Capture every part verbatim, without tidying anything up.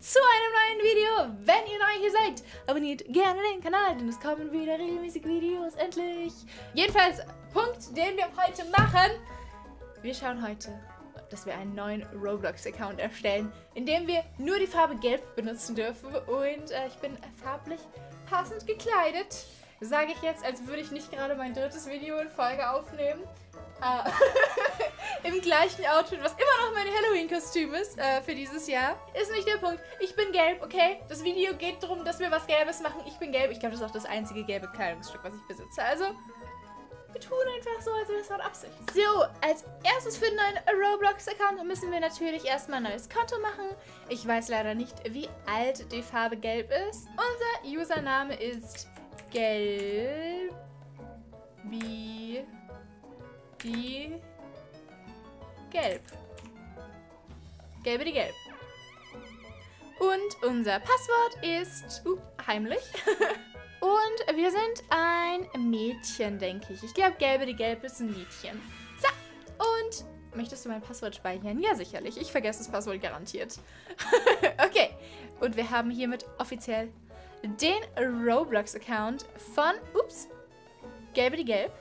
zu einem neuen Video. Wenn ihr neu hier seid, abonniert gerne den Kanal, denn es kommen wieder regelmäßig Videos, endlich. Jedenfalls, Punkt, den wir heute machen. Wir schauen heute, dass wir einen neuen Roblox-Account erstellen, in dem wir nur die Farbe Gelb benutzen dürfen. Und äh, ich bin farblich passend gekleidet. Sage ich jetzt, als würde ich nicht gerade mein drittes Video in Folge aufnehmen. Äh, Im gleichen Outfit, was immer noch mein Halloween-Kostüm ist äh, für dieses Jahr. Ist nicht der Punkt. Ich bin gelb, okay? Das Video geht darum, dass wir was Gelbes machen. Ich bin gelb. Ich glaube, das ist auch das einzige gelbe Kleidungsstück, was ich besitze. Also, wir tun einfach so, als wäre es eine Absicht. So, als erstes für einen Roblox-Account müssen wir natürlich erstmal ein neues Konto machen. Ich weiß leider nicht, wie alt die Farbe gelb ist. Unser Username ist Gelbi. Die Gelb. Gelbe die Gelb. Und unser Passwort ist uh, heimlich. Und wir sind ein Mädchen, denke ich. Ich glaube, Gelbe die Gelb ist ein Mädchen. So, und möchtest du mein Passwort speichern? Ja, sicherlich. Ich vergesse das Passwort garantiert. Okay. Und wir haben hiermit offiziell den Roblox-Account von ups, Gelbe die Gelb.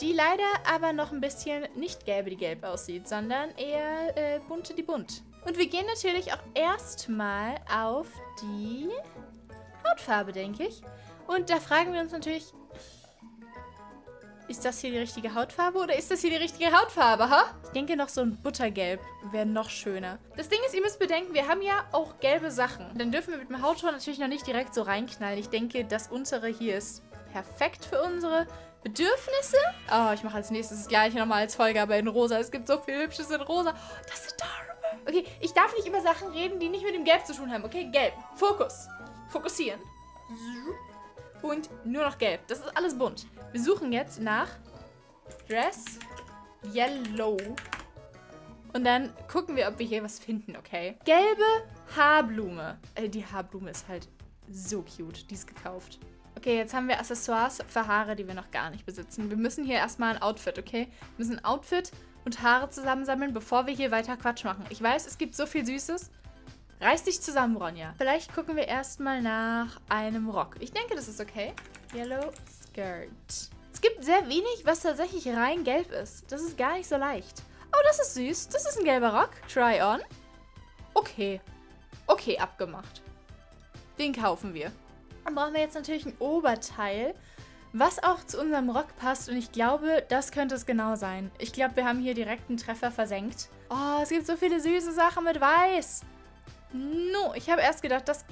Die leider aber noch ein bisschen nicht gelbe die gelb aussieht, sondern eher äh, bunte die bunt. Und wir gehen natürlich auch erstmal auf die Hautfarbe, denke ich. Und da fragen wir uns natürlich, ist das hier die richtige Hautfarbe oder ist das hier die richtige Hautfarbe, ha? Ich denke noch so ein Buttergelb wäre noch schöner. Das Ding ist, ihr müsst bedenken, wir haben ja auch gelbe Sachen. Dann dürfen wir mit dem Hautton natürlich noch nicht direkt so reinknallen. Ich denke, das untere hier ist perfekt für unsere Bedürfnisse. Oh, ich mache als nächstes das gleiche nochmal als Folge, aber in rosa. Es gibt so viel Hübsches in rosa. Das ist adorable. Okay, ich darf nicht über Sachen reden, die nicht mit dem Gelb zu tun haben. Okay, gelb. Fokus. Fokussieren. Und nur noch gelb. Das ist alles bunt. Wir suchen jetzt nach Dress Yellow. Und dann gucken wir, ob wir hier was finden, okay? Gelbe Haarblume. Äh, die Haarblume ist halt so cute. Die ist gekauft. Okay, jetzt haben wir Accessoires für Haare, die wir noch gar nicht besitzen. Wir müssen hier erstmal ein Outfit, okay? Wir müssen ein Outfit und Haare zusammensammeln, bevor wir hier weiter Quatsch machen. Ich weiß, es gibt so viel Süßes. Reiß dich zusammen, Ronja. Vielleicht gucken wir erstmal nach einem Rock. Ich denke, das ist okay. Yellow Skirt. Es gibt sehr wenig, was tatsächlich rein gelb ist. Das ist gar nicht so leicht. Oh, das ist süß. Das ist ein gelber Rock. Try on. Okay. Okay, abgemacht. Den kaufen wir. Dann brauchen wir jetzt natürlich ein Oberteil, was auch zu unserem Rock passt. Und ich glaube, das könnte es genau sein. Ich glaube, wir haben hier direkt einen Treffer versenkt. Oh, es gibt so viele süße Sachen mit Weiß. No, ich habe erst gedacht, das...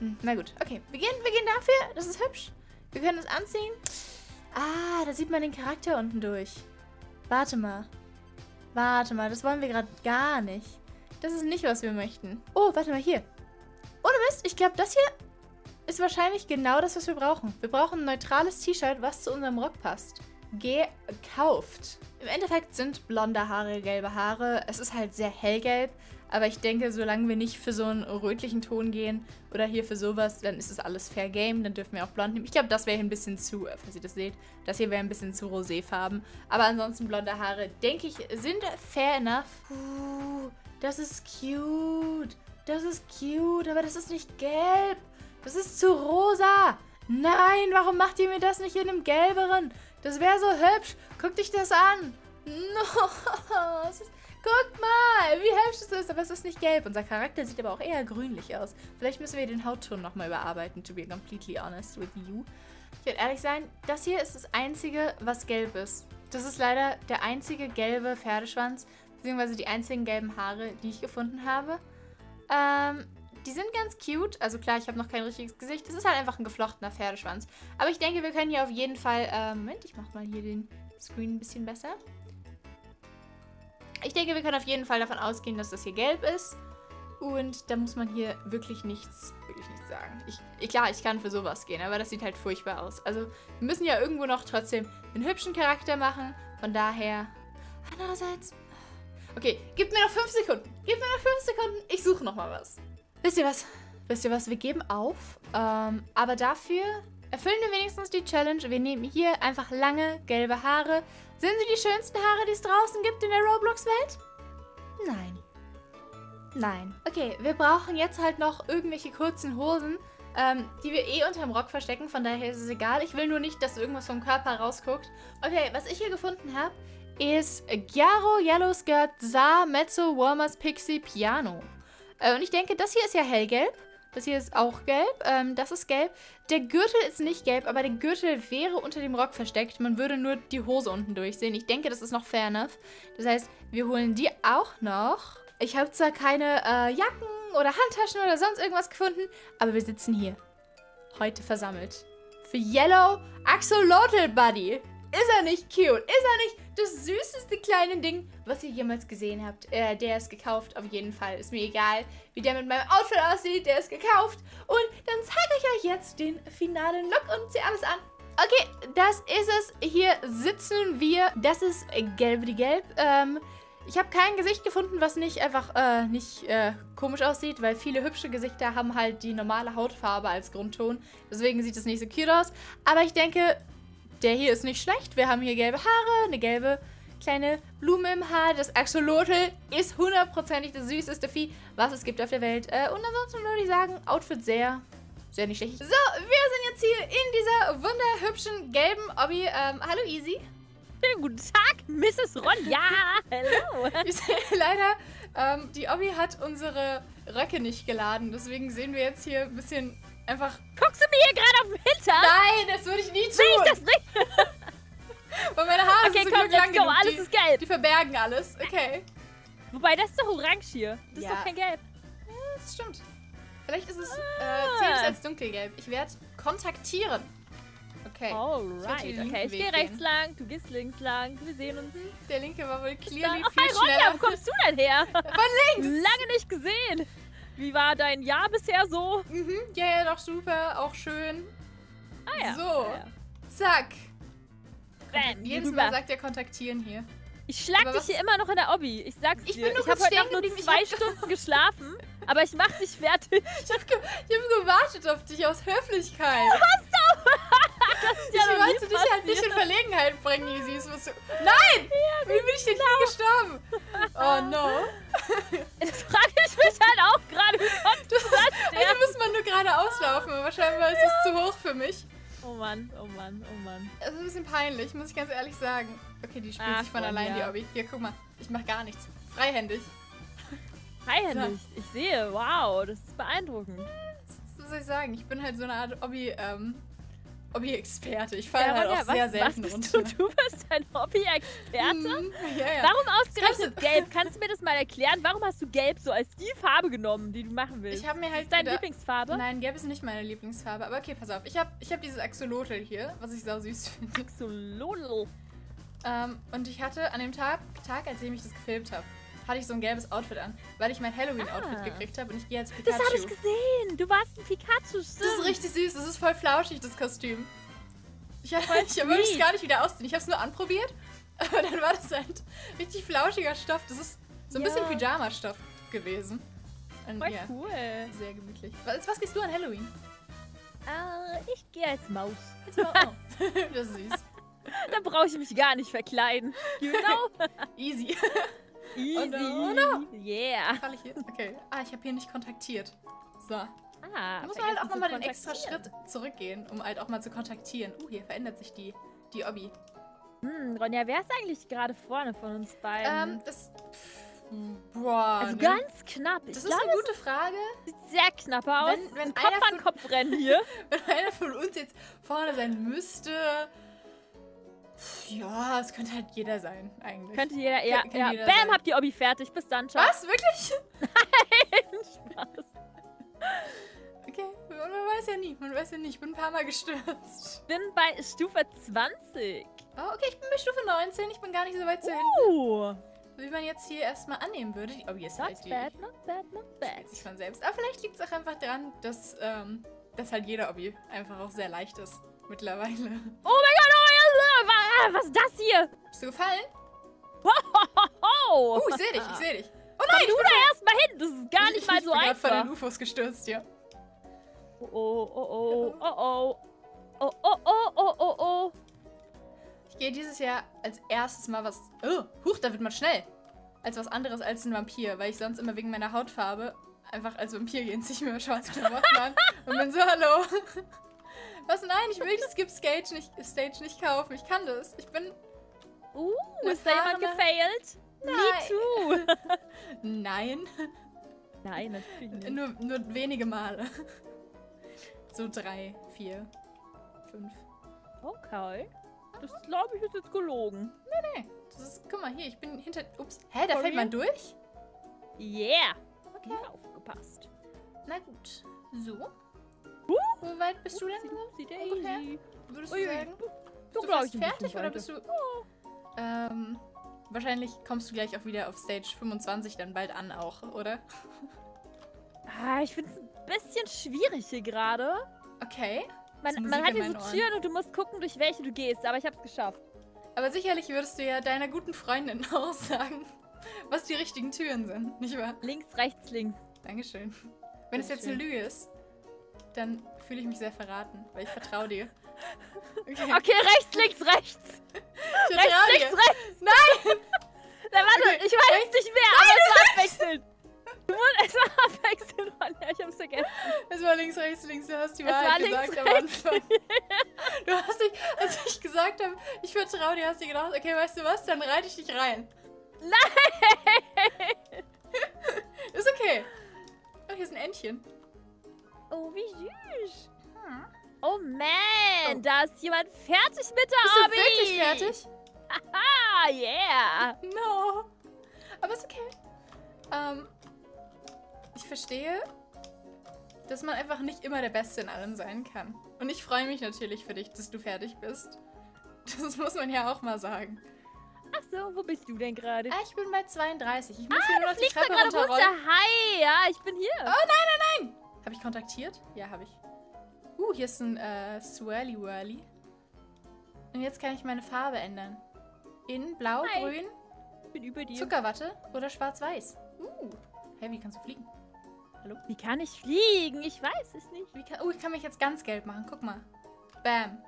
Hm, na gut, okay. Wir gehen, wir gehen dafür. Das ist hübsch. Wir können das anziehen. Ah, da sieht man den Charakter unten durch. Warte mal. Warte mal, das wollen wir gerade gar nicht. Das ist nicht, was wir möchten. Oh, warte mal, hier. Ohne Mist, ich glaube, das hier... ist wahrscheinlich genau das, was wir brauchen. Wir brauchen ein neutrales T-Shirt, was zu unserem Rock passt. Gekauft. Im Endeffekt sind blonde Haare gelbe Haare. Es ist halt sehr hellgelb, aber ich denke, solange wir nicht für so einen rötlichen Ton gehen oder hier für sowas, dann ist es alles fair game, dann dürfen wir auch blond nehmen. Ich glaube, das wäre hier ein bisschen zu, falls ihr das seht, das hier wäre ein bisschen zu roséfarben. Aber ansonsten blonde Haare, denke ich, sind fair enough. Uh, das ist cute. Das ist cute, aber das ist nicht gelb. Das ist zu rosa. Nein, warum macht ihr mir das nicht in einem gelberen? Das wäre so hübsch. Guck dich das an. No. Es ist, guck mal, wie hübsch es ist. Aber es ist nicht gelb. Unser Charakter sieht aber auch eher grünlich aus. Vielleicht müssen wir den Hautton nochmal überarbeiten, to be completely honest with you. Ich werde ehrlich sein, das hier ist das Einzige, was gelb ist. Das ist leider der einzige gelbe Pferdeschwanz, beziehungsweise die einzigen gelben Haare, die ich gefunden habe. Ähm... Die sind ganz cute. Also klar, ich habe noch kein richtiges Gesicht. Es ist halt einfach ein geflochtener Pferdeschwanz. Aber ich denke, wir können hier auf jeden Fall... Äh, Moment, ich mache mal hier den Screen ein bisschen besser. Ich denke, wir können auf jeden Fall davon ausgehen, dass das hier gelb ist. Und da muss man hier wirklich nichts, wirklich nichts sagen. Ich, ich, klar, ich kann für sowas gehen, aber das sieht halt furchtbar aus. Also wir müssen ja irgendwo noch trotzdem einen hübschen Charakter machen. Von daher... Andererseits... Okay, gib mir noch fünf Sekunden. Gib mir noch fünf Sekunden. Ich suche nochmal was. Wisst ihr was? Wisst ihr was? Wir geben auf. Ähm, aber dafür erfüllen wir wenigstens die Challenge. Wir nehmen hier einfach lange gelbe Haare. Sind sie die schönsten Haare, die es draußen gibt in der Roblox-Welt? Nein. Nein. Okay, wir brauchen jetzt halt noch irgendwelche kurzen Hosen, ähm, die wir eh unterm Rock verstecken. Von daher ist es egal. Ich will nur nicht, dass irgendwas vom Körper rausguckt. Okay, was ich hier gefunden habe, ist Gyaro, Yellow Skirt, Sa, Mezzo, Warmers, Pixie, Piano. Äh, und ich denke, das hier ist ja hellgelb. Das hier ist auch gelb. Ähm, das ist gelb. Der Gürtel ist nicht gelb, aber der Gürtel wäre unter dem Rock versteckt. Man würde nur die Hose unten durchsehen. Ich denke, das ist noch fair enough. Das heißt, wir holen die auch noch. Ich habe zwar keine äh, Jacken oder Handtaschen oder sonst irgendwas gefunden, aber wir sitzen hier. Heute versammelt. Für Yellow Axolotl Buddy. Ist er nicht cute? Ist er nicht das süßeste kleine Ding, was ihr jemals gesehen habt? Äh, der ist gekauft, auf jeden Fall. Ist mir egal, wie der mit meinem Outfit aussieht. Der ist gekauft. Und dann zeige ich euch jetzt den finalen Look und ziehe alles an. Okay, das ist es. Hier sitzen wir. Das ist gelb die gelb. Ähm, ich habe kein Gesicht gefunden, was nicht einfach äh, nicht äh, komisch aussieht, weil viele hübsche Gesichter haben halt die normale Hautfarbe als Grundton. Deswegen sieht es nicht so cute aus. Aber ich denke, der hier ist nicht schlecht. Wir haben hier gelbe Haare, eine gelbe kleine Blume im Haar. Das Axolotl ist hundertprozentig das süßeste Vieh, was es gibt auf der Welt. Und ansonsten würde ich sagen, Outfit sehr, sehr nicht schlecht. So, wir sind jetzt hier in dieser wunderhübschen gelben Obby. Ähm, hallo, Easy. Guten Tag, Misses Ronja. Hallo. Leider, ähm, die Obby hat unsere Röcke nicht geladen. Deswegen sehen wir jetzt hier ein bisschen... Einfach. Guckst du mir hier gerade auf den Hintern? Nein, das würde ich nie tun. Sehe ich das nicht? Weil meine Haare okay, sind so komm, lang genug. Alles die, ist gelb. Die verbergen alles. Okay. Wobei, das ist doch orange hier. Das ja. ist doch kein Gelb. Ja, das stimmt. Vielleicht ist es, ah. äh, zählt es als dunkelgelb. Ich werde kontaktieren. Okay. Alright. Ich okay, ich gehe rechts lang, du gehst links lang. Wir sehen uns. Der linke war wohl clearly viel oh, schneller. Ronja, wo kommst du denn her? Von links. Lange nicht gesehen. Wie war dein Jahr bisher so? Mhm, ja, ja, doch super, auch schön. Ah ja. So, ja. zack. Bam, jedes Mal sagt er kontaktieren hier. Ich schlag aber dich was? hier immer noch in der Obby. Ich sag's ich dir. Bin ich habe heute Nacht nur zwei Stunden geschlafen, aber ich mach dich fertig. Ich hab, ge ich hab gewartet auf dich aus Höflichkeit. Du warst doch. Das ist ja ich wollte dich passiert. halt nicht in Verlegenheit bringen, Easy. Du... Nein! Ja, wie bin ich denn hier gestorben? Oh no. Das frage ich mich halt auch gerade. Wie kommt das? Hier muss man nur gerade auslaufen, aber scheinbar ist ja. es zu hoch für mich. Oh Mann, oh Mann, oh Mann. Das ist ein bisschen peinlich, muss ich ganz ehrlich sagen. Okay, die spielt Ach, sich von Mann, allein, ja. die Obby. Hier, guck mal, ich mach gar nichts. Freihändig. Freihändig? So. Ich sehe, wow, das ist beeindruckend. Was soll ich sagen? Ich bin halt so eine Art Obby, ähm... Hobby-Experte. Ich falle ja, halt Ronja, auch sehr was, selten was bist runter. Du, du bist ein Hobby-Experte? Mm, ja, ja. Warum ausgerechnet gelb? Kannst du mir das mal erklären? Warum hast du gelb so als die Farbe genommen, die du machen willst? Ich hab mir halt ist das deine Lieblingsfarbe? Nein, gelb ist nicht meine Lieblingsfarbe. Aber okay, pass auf. Ich habe ich hab dieses Axolotl hier, was ich sau süß finde. Axolotl. Ähm, und ich hatte an dem Tag, Tag als ich mich das gefilmt habe, hatte ich so ein gelbes Outfit an, weil ich mein Halloween-Outfit ah. gekriegt habe und ich gehe als Pikachu. Das habe ich gesehen. Du warst ein Pikachu, stimmt. Das ist richtig süß. Das ist voll flauschig, das Kostüm. Ich, ich würde es gar nicht wieder ausziehen. Ich habe es nur anprobiert, aber dann war das halt richtig flauschiger Stoff. Das ist so ein ja. bisschen Pyjama-Stoff gewesen. Und voll ja, cool. Sehr gemütlich. Was, was gehst du an Halloween? Uh, ich gehe als Maus. Als Maus. Oh. Das ist süß. Da brauche ich mich gar nicht verkleiden. Genau. Easy. Easy. Oh no, oh no. Yeah. Fall ich hier? Okay. Ah, ich habe hier nicht kontaktiert. So. Ah, da muss man halt auch nochmal den extra Schritt zurückgehen, um halt auch mal zu kontaktieren. Uh, hier verändert sich die, die Obby. Hm, Ronja, wer ist eigentlich gerade vorne von uns beiden? Ähm, das... Pff, boah. Also ne? ganz knapp. Ich das glaub, ist eine gute Frage. Sieht sehr knapp aus. Wenn, wenn Kopf einer von, an Kopf rennen hier. Wenn einer von uns jetzt vorne sein müsste... Ja, es könnte halt jeder sein, eigentlich. Könnte jeder, ja. Kön ja. Jeder Bam, sein. Habt die Obby fertig. Bis dann, ciao. Was? Wirklich? Nein, Spaß. Okay, man weiß ja nie, man weiß ja nie. Ich bin ein paar Mal gestürzt. Ich bin bei Stufe zwanzig. Oh, okay, ich bin bei Stufe neunzehn. Ich bin gar nicht so weit zu uh. hinten. Wie man jetzt hier erstmal annehmen würde. Die Obby ist not halt bad, die. Not bad, not bad, not von selbst. Aber vielleicht liegt es auch einfach daran, dass, ähm, dass halt jeder Obby einfach auch sehr leicht ist. Mittlerweile. Oh mein Gott, oh! Was ist das hier? Bist du gefallen? Oh, oh, oh. Uh, ich sehe dich, ich sehe dich. Oh nein, Komm du da erstmal hin. Das ist gar nicht ich, mal so einfach. Ich bin gerade von den U F Os gestürzt, ja. Oh, oh, oh, oh, oh, oh, oh, oh, oh, oh, oh. Ich gehe dieses Jahr als erstes Mal was... Oh, huch, da wird man schnell. als was anderes als ein Vampir, weil ich sonst immer wegen meiner Hautfarbe einfach als Vampir gehen, ziehe ich mir schwarze Klamotten an und bin so, hallo. Was? Nein, ich will die Skip-Stage nicht, Stage nicht kaufen. Ich kann das. Ich bin... Uh, ist da jemand gefailt? Nein. Me too. Nein. Nein, natürlich nicht. Nur, nur wenige Male. So drei, vier, fünf. Okay. Das glaube ich ist jetzt gelogen. Nee, nee. Das ist, guck mal, hier, ich bin hinter... Ups. Hä, da fällt man durch? Yeah. Okay. Ja, aufgepasst. Na gut. So. Uh, Wie weit bist upsi, du denn? Upsi, Daisy. Würdest du sagen, du bist du fertig oder bist du... Oh. Ähm, wahrscheinlich kommst du gleich auch wieder auf Stage fünfundzwanzig dann bald an auch, oder? Ah, ich finde es ein bisschen schwierig hier gerade. Okay. Man, man hat hier so Türen und du musst gucken, durch welche du gehst, aber ich habe es geschafft. Aber sicherlich würdest du ja deiner guten Freundin auch sagen, was die richtigen Türen sind, nicht wahr? Links, rechts, links. Dankeschön. Wenn es jetzt eine Lüge ist, dann fühle ich mich sehr verraten, weil ich vertraue dir. Okay, okay, rechts, links, rechts. Ich rechts, dir. Links, rechts. Nein! Nein, warte, okay. Ich weiß es nicht mehr, aber nein, es war abwechselnd. Es war abwechselnd, Mann. Ja, ich hab's vergessen. Es war links, rechts, links. Du hast die es Wahrheit gesagt links, am Anfang. Du hast dich, als ich gesagt habe, ich vertraue dir, hast du gedacht, okay, weißt du was, dann reite ich dich rein. Nein! Ist okay. Oh, hier ist ein Entchen. Oh, wie süß. Hm. Oh man, oh. Da ist jemand fertig mit der Abi. Bist du wirklich fertig? Haha, yeah. No. Aber ist okay. Ähm, ich verstehe, dass man einfach nicht immer der Beste in allem sein kann. Und ich freue mich natürlich für dich, dass du fertig bist. Das muss man ja auch mal sagen. Ach so, wo bist du denn gerade? Ah, ich bin bei zweiunddreißig. Ich muss ah, hier nur noch die Treppe runterrollen. Hi, ja, ich bin hier. Oh nein, nein, nein. Habe ich kontaktiert? Ja, habe ich. Uh, hier ist ein äh, Swirly Whirly. Und jetzt kann ich meine Farbe ändern. In Blau, hi. Grün, bin über dir. Zuckerwatte oder Schwarz-Weiß. Uh, hey, wie kannst du fliegen? Hallo? Wie kann ich fliegen? Ich weiß es nicht. Wie kann, oh, ich kann mich jetzt ganz gelb machen. Guck mal. Bam.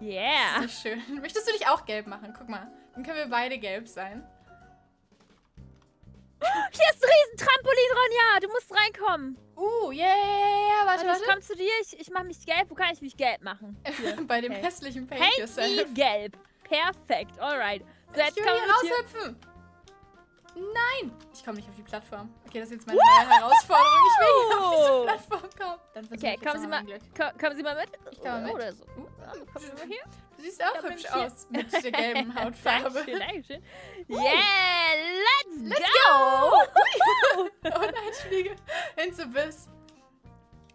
Yeah. Das ist nicht schön. Möchtest du dich auch gelb machen? Guck mal. Dann können wir beide gelb sein. Hier ist ein Riesentrampolin, Ronja. Du musst reinkommen. Uh, yeah, yeah, yeah. Warte, warte. Ich komm zu dir. Ich, ich mach mich gelb. Wo kann ich mich gelb machen? Bei dem okay. hässlichen Paint Paint yourself. Gelb. Perfekt. Alright. So, jetzt ich will hier raushüpfen. Hier. Nein. Ich komme nicht auf die Plattform. Okay, das ist jetzt meine neue Herausforderung. Ich will hier auf diese Plattform kommen. Dann okay, kommen Sie, mal, ko kommen Sie mal mit. Ich komme mit. Oder so. Uh, komm mal hier. Du siehst auch hübsch aus mit der gelben Hautfarbe. Dankeschön, Dankeschön. Yeah, let's, let's go! go. Oh nein, ich fliege ins Abyss.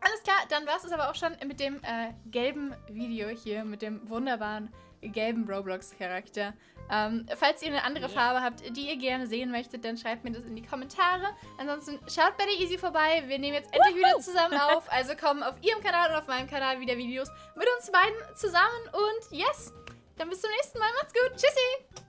Alles klar, dann war es aber auch schon mit dem äh, gelben Video hier, mit dem wunderbaren gelben Roblox-Charakter. Ähm, falls ihr eine andere Farbe habt, die ihr gerne sehen möchtet, dann schreibt mir das in die Kommentare. Ansonsten schaut bei der Isycheesy vorbei. Wir nehmen jetzt endlich wieder zusammen auf. Also kommen auf ihrem Kanal und auf meinem Kanal wieder Videos mit uns beiden zusammen. Und yes, dann bis zum nächsten Mal. Macht's gut. Tschüssi.